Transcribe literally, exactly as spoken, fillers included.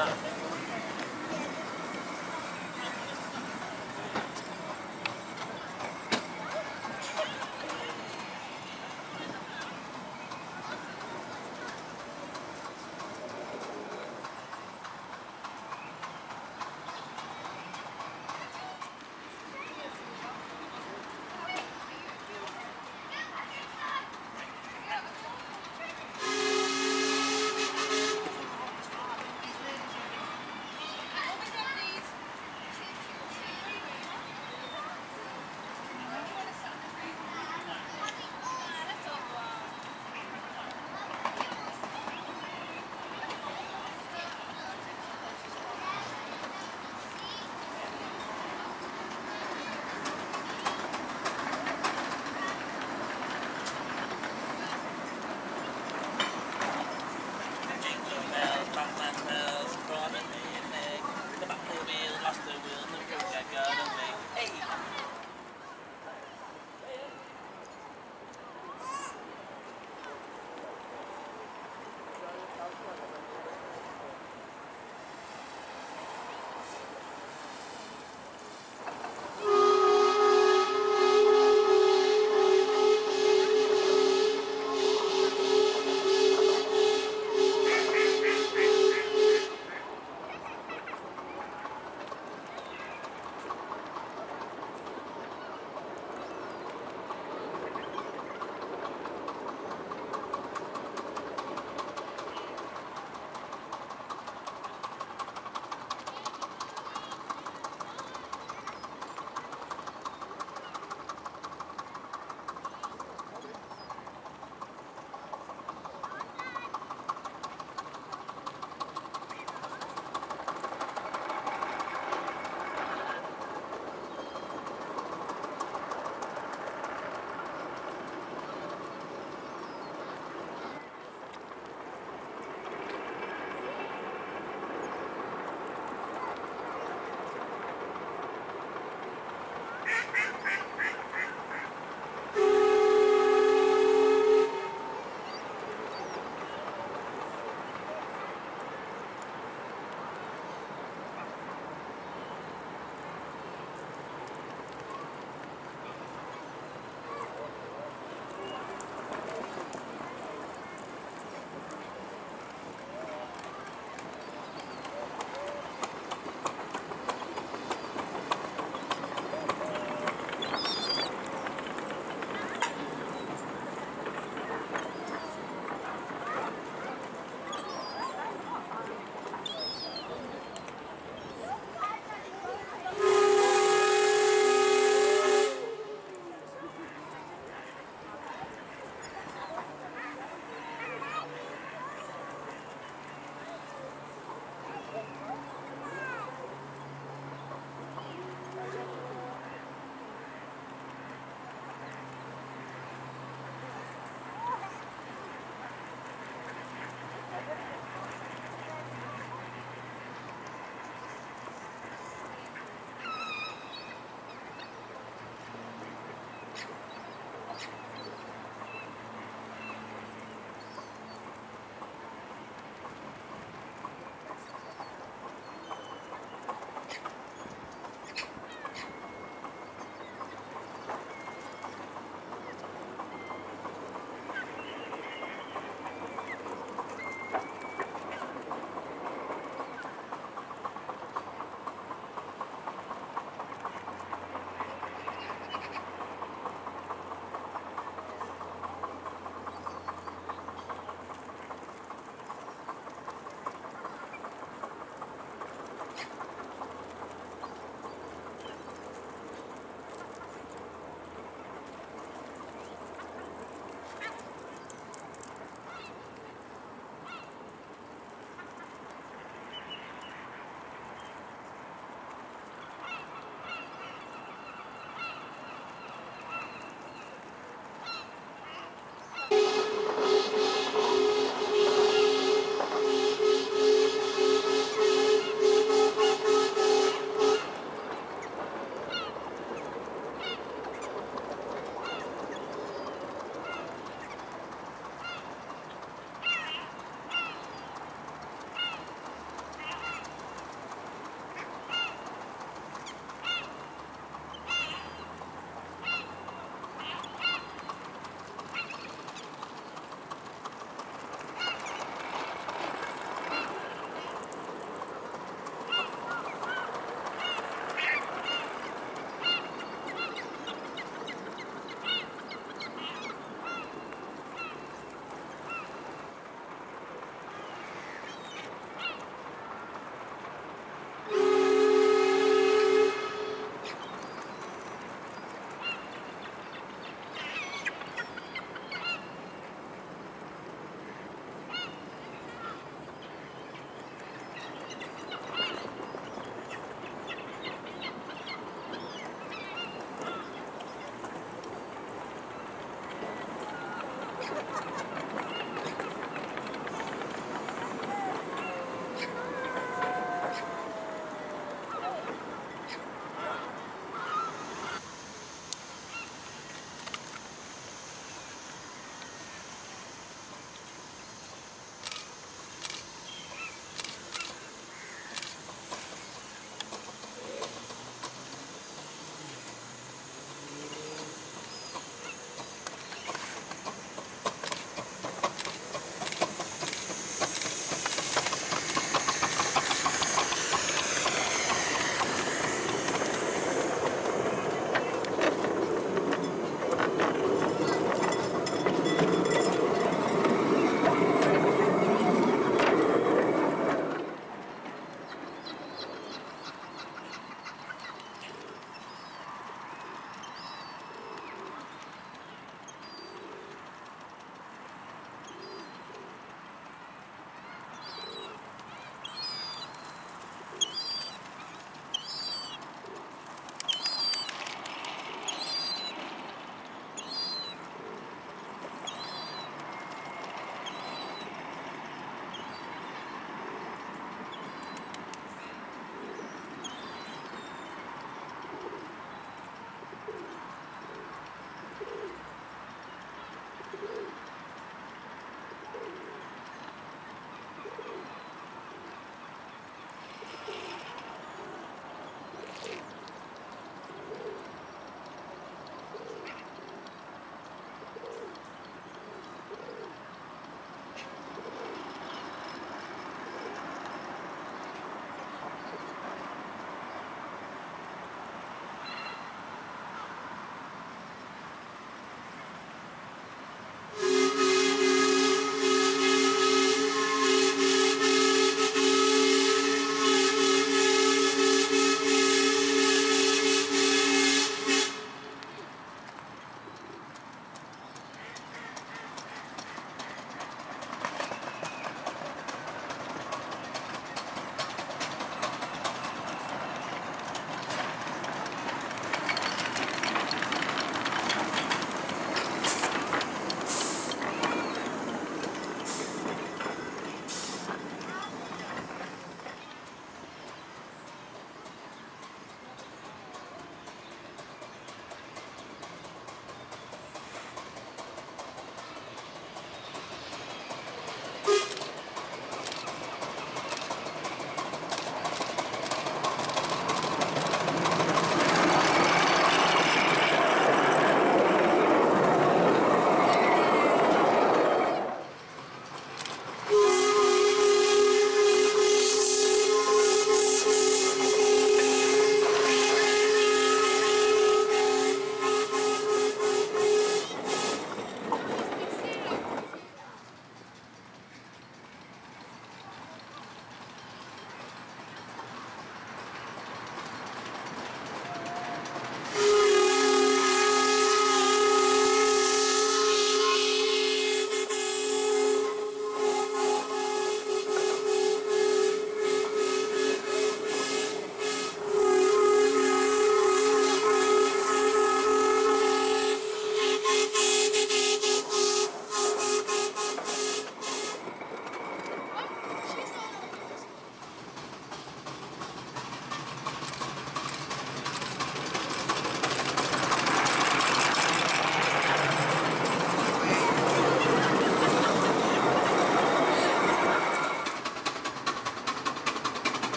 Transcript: up.